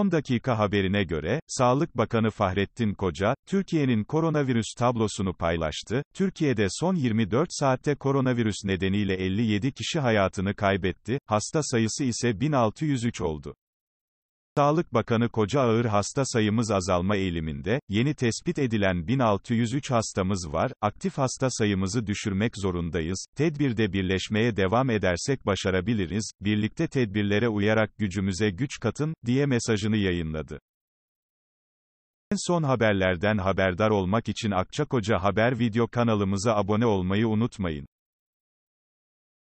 Son dakika haberine göre, Sağlık Bakanı Fahrettin Koca, Türkiye'nin koronavirüs tablosunu paylaştı. Türkiye'de son 24 saatte koronavirüs nedeniyle 57 kişi hayatını kaybetti, hasta sayısı ise 1603 oldu. Sağlık Bakanı Koca, ağır hasta sayımız azalma eğiliminde, yeni tespit edilen 1603 hastamız var, aktif hasta sayımızı düşürmek zorundayız, tedbirde birleşmeye devam edersek başarabiliriz, birlikte tedbirlere uyarak gücümüze güç katın, diye mesajını yayınladı. En son haberlerden haberdar olmak için Akçakoca Haber Video kanalımıza abone olmayı unutmayın.